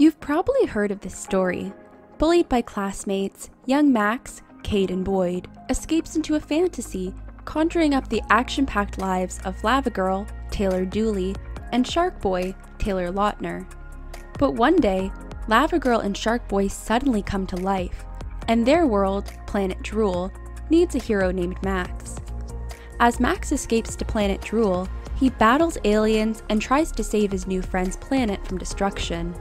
You've probably heard of this story. Bullied by classmates, young Max, Cayden Boyd, escapes into a fantasy, conjuring up the action-packed lives of Lava Girl, Taylor Dooley, and Shark Boy, Taylor Lautner. But one day, Lava Girl and Shark Boy suddenly come to life, and their world, Planet Drool, needs a hero named Max. As Max escapes to Planet Drool, he battles aliens and tries to save his new friend's planet from destruction.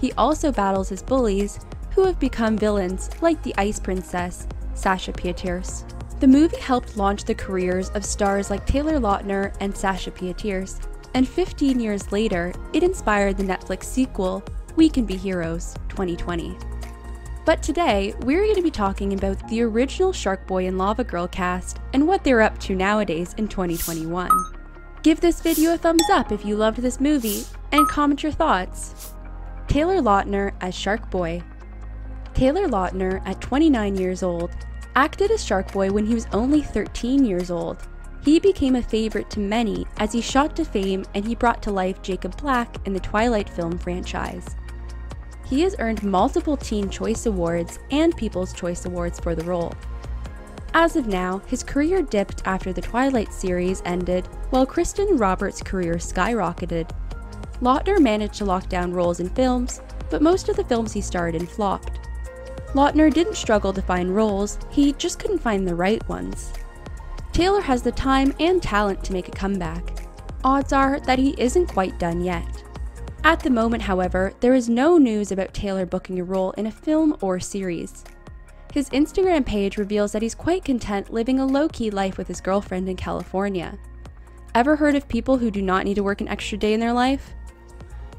He also battles his bullies, who have become villains like the Ice Princess, Sasha Pieterse. The movie helped launch the careers of stars like Taylor Lautner and Sasha Pieterse, and 15 years later, it inspired the Netflix sequel, We Can Be Heroes, 2020. But today, we're going to be talking about the original Shark Boy and Lava Girl cast and what they're up to nowadays in 2021. Give this video a thumbs up if you loved this movie, and comment your thoughts. Taylor Lautner as Shark Boy. Taylor Lautner, at 29 years old, acted as Shark Boy when he was only 13 years old. He became a favorite to many as he shot to fame, and he brought to life Jacob Black in the Twilight film franchise. He has earned multiple Teen Choice Awards and People's Choice Awards for the role. As of now, his career dipped after the Twilight series ended, while Kristen Roberts' career skyrocketed. Lautner managed to lock down roles in films, but most of the films he starred in flopped. Lautner didn't struggle to find roles, he just couldn't find the right ones. Taylor has the time and talent to make a comeback. Odds are that he isn't quite done yet. At the moment, however, there is no news about Taylor booking a role in a film or series. His Instagram page reveals that he's quite content living a low-key life with his girlfriend in California. Ever heard of people who do not need to work an extra day in their life?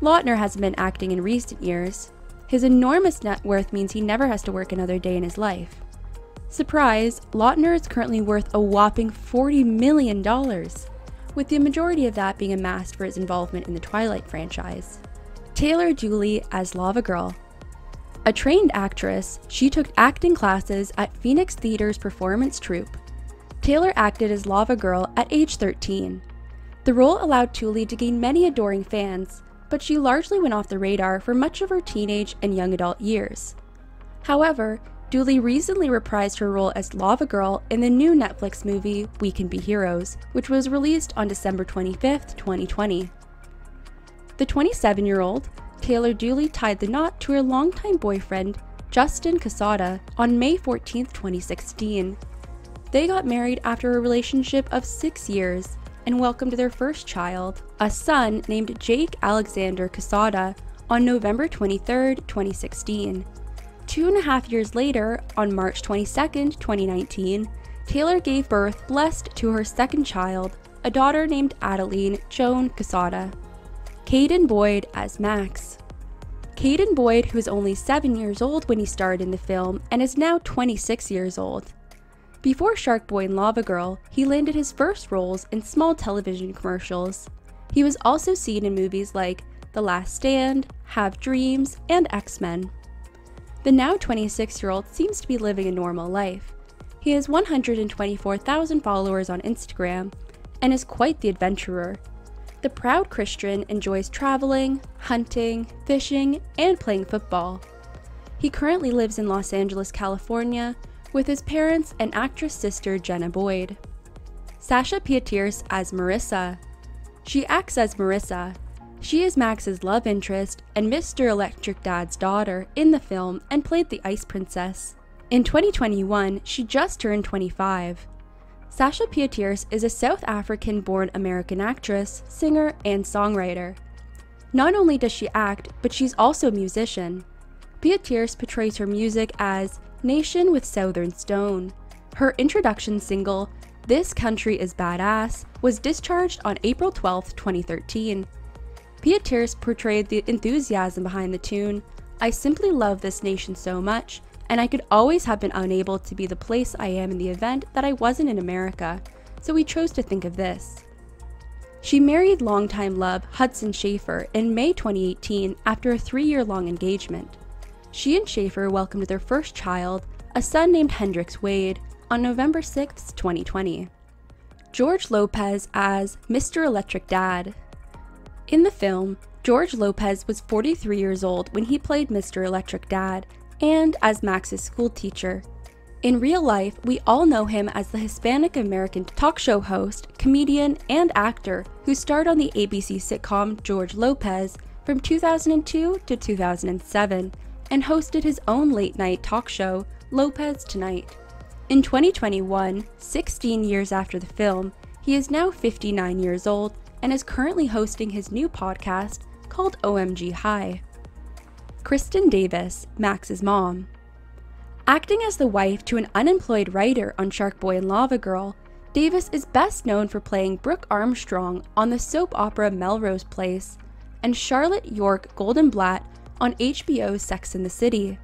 Lautner hasn't been acting in recent years. His enormous net worth means he never has to work another day in his life. Surprise, Lautner is currently worth a whopping $40 million, with the majority of that being amassed for his involvement in the Twilight franchise. Taylor Dooley as Lava Girl. A trained actress, she took acting classes at Phoenix Theater's performance troupe. Taylor acted as Lava Girl at age 13. The role allowed Dooley to gain many adoring fans, but she largely went off the radar for much of her teenage and young adult years. However, Dooley recently reprised her role as Lava Girl in the new Netflix movie, We Can Be Heroes, which was released on December 25th, 2020. The 27-year-old, Taylor Dooley tied the knot to her longtime boyfriend, Justin Quesada, on May 14, 2016. They got married after a relationship of 6 years and welcomed their first child, a son named Jake Alexander Quesada, on November 23, 2016. 2.5 years later, on March 22, 2019, Taylor gave birth blessed to her second child, a daughter named Adeline Joan Quesada. Cayden Boyd as Max. Cayden Boyd, who was only 7 years old when he starred in the film and is now 26 years old. Before Shark Boy and Lava Girl, he landed his first roles in small television commercials. He was also seen in movies like The Last Stand, Have Dreams, and X-Men. The now 26-year-old seems to be living a normal life. He has 124,000 followers on Instagram and is quite the adventurer. The proud Christian enjoys traveling, hunting, fishing, and playing football. He currently lives in Los Angeles, California, with his parents and actress sister Jenna Boyd. Sasha Pieterse as Marissa. She acts as Marissa. She is Max's love interest and Mr. Electric Dad's daughter in the film and played the Ice Princess. In 2021, she just turned 25. Sasha Pieterse is a South African-born American actress, singer, and songwriter. Not only does she act, but she's also a musician. Pieterse portrays her music as Nation with Southern Stone. Her introduction single, This Country is Badass, was discharged on April 12, 2013. Pieterse portrayed the enthusiasm behind the tune. I simply love this nation so much, and I could always have been unable to be the place I am in the event that I wasn't in America, so we chose to think of this. She married longtime love Hudson Schaefer in May 2018 after a 3-year-long engagement. She and Schaefer welcomed their first child, a son named Hendrix Wade, on November 6, 2020. George Lopez as Mr. Electric Dad. In the film, George Lopez was 43 years old when he played Mr. Electric Dad and as Max's school teacher. In real life, we all know him as the Hispanic American talk show host, comedian, and actor who starred on the ABC sitcom George Lopez from 2002 to 2007 and hosted his own late-night talk show, Lopez Tonight. In 2021, 16 years after the film, he is now 59 years old and is currently hosting his new podcast called OMG High. Kristen Davis, Max's mom. Acting as the wife to an unemployed writer on Sharkboy and Lava Girl, Davis is best known for playing Brooke Armstrong on the soap opera Melrose Place and Charlotte York Goldenblatt on HBO's Sex and the City.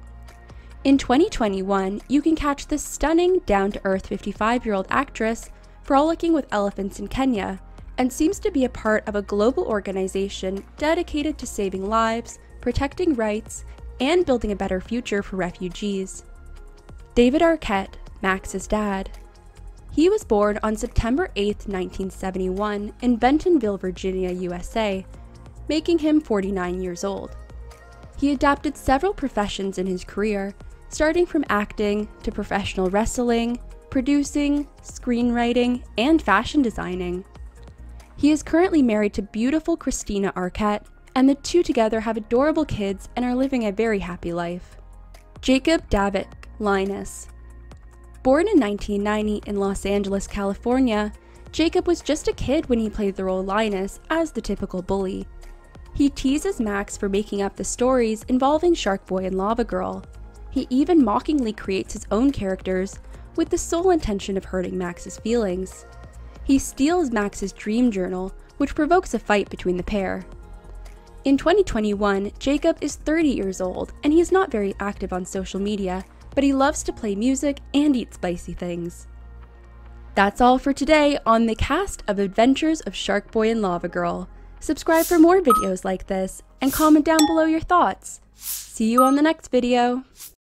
In 2021, you can catch this stunning, down-to-earth 55-year-old actress frolicking with elephants in Kenya and seems to be a part of a global organization dedicated to saving lives, protecting rights, and building a better future for refugees. David Arquette, Max's dad. He was born on September 8, 1971 in Bentonville, Virginia, USA, making him 49 years old. He adapted several professions in his career, starting from acting to professional wrestling, producing, screenwriting, and fashion designing. He is currently married to beautiful Christina Arquette, and the two together have adorable kids and are living a very happy life. Jacob Davik, Linus. Born in 1990 in Los Angeles, California, Jacob was just a kid when he played the role Linus as the typical bully. He teases Max for making up the stories involving Sharkboy and Lava Girl. He even mockingly creates his own characters with the sole intention of hurting Max's feelings. He steals Max's dream journal, which provokes a fight between the pair. In 2021, Jacob is 30 years old and he is not very active on social media, but he loves to play music and eat spicy things. That's all for today on the cast of Adventures of Sharkboy and Lava Girl. Subscribe for more videos like this and comment down below your thoughts. See you on the next video.